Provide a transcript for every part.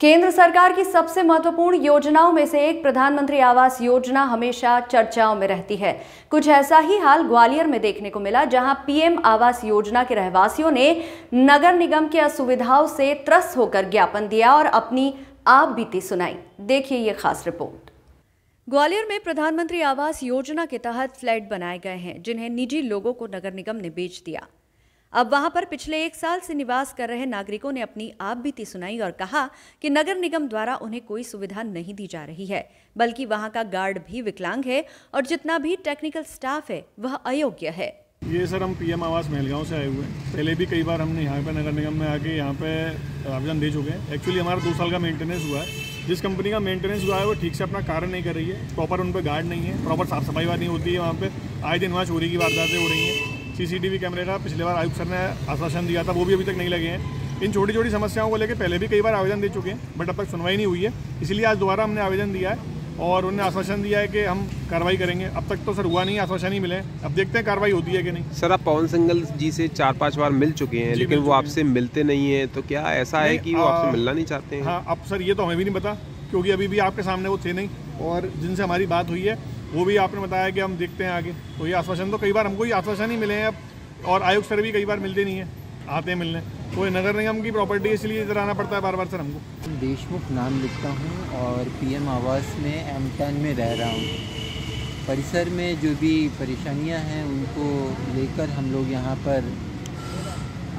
केंद्र सरकार की सबसे महत्वपूर्ण योजनाओं में से एक प्रधानमंत्री आवास योजना हमेशा चर्चाओं में रहती है। कुछ ऐसा ही हाल ग्वालियर में देखने को मिला, जहां पीएम आवास योजना के रहवासियों ने नगर निगम की असुविधाओं से त्रस्त होकर ज्ञापन दिया और अपनी आप बीती सुनाई। देखिए ये खास रिपोर्ट। ग्वालियर में प्रधानमंत्री आवास योजना के तहत फ्लैट बनाए गए हैं, जिन्हें निजी लोगों को नगर निगम ने बेच दिया। अब वहां पर पिछले 1 साल से निवास कर रहे नागरिकों ने अपनी आपबीती सुनाई और कहा कि नगर निगम द्वारा उन्हें कोई सुविधा नहीं दी जा रही है, बल्कि वहां का गार्ड भी विकलांग है और जितना भी टेक्निकल स्टाफ है वह अयोग्य है। ये सर, हम पीएम आवास मेलगांव से आए हुए हैं। पहले भी कई बार हमने यहाँ पे नगर निगम में आके यहाँ पे आवेदन दे चुके हैं। एक्चुअली हमारा 2 साल का मेंटेनेंस हुआ है। जिस कंपनी का मेंटेनेंस हुआ है वो ठीक से अपना कार्य नहीं कर रही है। प्रॉपर उन पर गार्ड नहीं है, प्रॉपर साफ सफाई नहीं होती है। वहाँ पर आए दिन वहाँ चोरी की वारदातें हो रही हैं। सीसीटीवी कैमरे का पिछले बार आयुक्त सर ने आश्वासन दिया था, वो भी अभी तक नहीं लगे हैं। इन छोटी छोटी समस्याओं को लेकर पहले भी कई बार आवेदन दे चुके हैं, बट अब तक सुनवाई नहीं हुई है। इसलिए आज दोबारा हमने आवेदन दिया है और उन्होंने आश्वासन दिया है कि हम कार्रवाई करेंगे। अब तक तो सर हुआ नहीं, आश्वासन ही मिले। अब देखते हैं कार्रवाई होती है कि नहीं। सर, आप पवन सिंघल जी से 4-5 बार मिल चुके हैं, लेकिन वो आपसे मिलते नहीं है। तो क्या ऐसा है कि वो आपसे मिलना नहीं चाहते हैं? हाँ, अब सर ये तो हमें भी नहीं पता, क्योंकि अभी भी आपके सामने वो थे नहीं, और जिनसे हमारी बात हुई है वो भी आपने बताया कि हम देखते हैं आगे। तो ये आश्वासन तो कई बार हमको ये आश्वासन ही मिले हैं अब, और आयुक्त सर भी कई बार मिलते नहीं है, आते हैं मिलने। तो ये नगर निगम की प्रॉपर्टी है, इसलिए इधर आना पड़ता है बार बार सर हमको। देशमुख नाम लिखता हूँ और पीएम आवास में M10 में रह रहा हूँ। परिसर में जो भी परेशानियाँ हैं उनको लेकर हम लोग यहाँ पर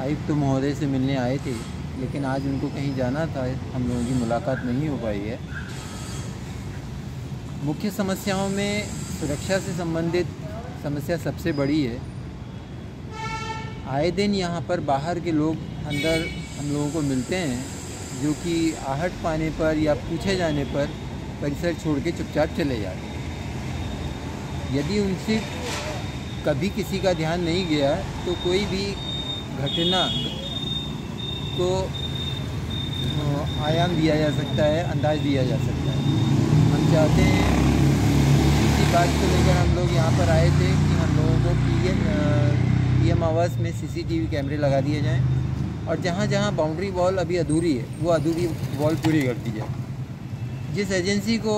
आयुक्त महोदय से मिलने आए थे, लेकिन आज उनको कहीं जाना था, हम लोगों की मुलाकात नहीं हो पाई है। मुख्य समस्याओं में सुरक्षा से संबंधित समस्या सबसे बड़ी है। आए दिन यहाँ पर बाहर के लोग अंदर हम लोगों को मिलते हैं, जो कि आहट पाने पर या पूछे जाने पर परिसर छोड़ के चुपचाप चले जाते हैं। यदि उनसे कभी किसी का ध्यान नहीं गया तो कोई भी घटना को आयाम दिया जा सकता है, अंदाज़ दिया जा सकता है। चाहते हैं इसी बात को लेकर हम लोग यहाँ पर आए थे कि हम लोगों को पीएम आवास में सीसीटीवी कैमरे लगा दिए जाएं और जहाँ जहाँ बाउंड्री वॉल अभी अधूरी है वो अधूरी वॉल पूरी कर दी जाए। जिस एजेंसी को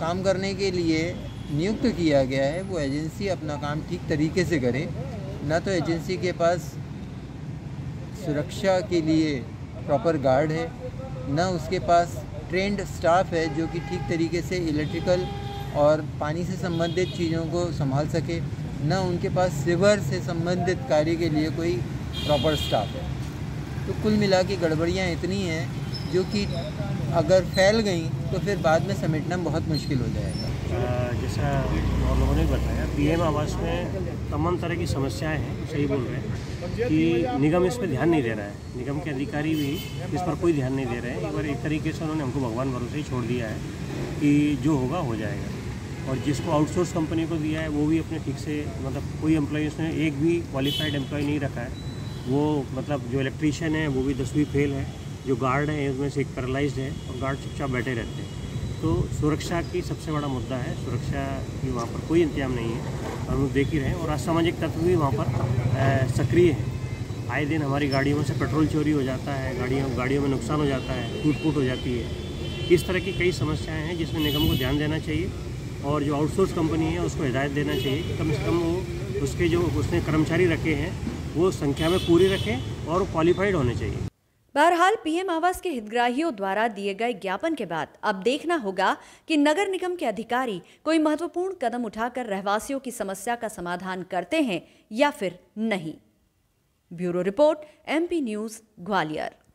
काम करने के लिए नियुक्त किया गया है वो एजेंसी अपना काम ठीक तरीके से करे, ना तो एजेंसी के पास सुरक्षा के लिए प्रॉपर गार्ड है, ना उसके पास ट्रेंड स्टाफ है जो कि ठीक तरीके से इलेक्ट्रिकल और पानी से संबंधित चीज़ों को संभाल सके, ना उनके पास सीवर से संबंधित कार्य के लिए कोई प्रॉपर स्टाफ है। तो कुल मिला के गड़बड़ियाँ इतनी हैं जो कि अगर फैल गई तो फिर बाद में समेटना बहुत मुश्किल हो जाएगा। जैसा और लोगों ने बताया, पीएम आवास में तमाम तरह की समस्याएं हैं। सही बोल रहे हैं कि निगम इस पर ध्यान नहीं दे रहा है, निगम के अधिकारी भी इस पर कोई ध्यान नहीं दे रहे हैं। एक बार एक तरीके से उन्होंने हमको भगवान भरोसे ही छोड़ दिया है कि जो होगा हो जाएगा। और जिसको आउटसोर्स कंपनी को दिया है वो भी अपने ठीक से, मतलब कोई एम्प्लॉय उसने एक भी क्वालिफाइड एम्प्लॉय नहीं रखा है। वो मतलब जो इलेक्ट्रीशियन है वो भी 10वीं फेल है, जो गार्ड है उसमें से एक पैरालाइज्ड है और गार्ड चुपचाप बैठे रहते हैं। तो सुरक्षा की सबसे बड़ा मुद्दा है, सुरक्षा की वहाँ पर कोई इंतजाम नहीं है। हम लोग देख ही रहे हैं और असामाजिक तत्व भी वहाँ पर सक्रिय है। आए दिन हमारी गाड़ियों से पेट्रोल चोरी हो जाता है, गाड़ियों में नुकसान हो जाता है, टूट फूट हो जाती है। इस तरह की कई समस्याएं हैं जिसमें निगम को ध्यान देना चाहिए और जो आउटसोर्स कंपनी है उसको हिदायत देना चाहिए कि कम से कम वो उसके जो उसने कर्मचारी रखे हैं वो संख्या में पूरी रखें और क्वालिफाइड होने चाहिए। बहरहाल पीएम आवास के हितग्राहियों द्वारा दिए गए ज्ञापन के बाद अब देखना होगा कि नगर निगम के अधिकारी कोई महत्वपूर्ण कदम उठाकर रहवासियों की समस्या का समाधान करते हैं या फिर नहीं। Bureau report, MP news, Gwalior.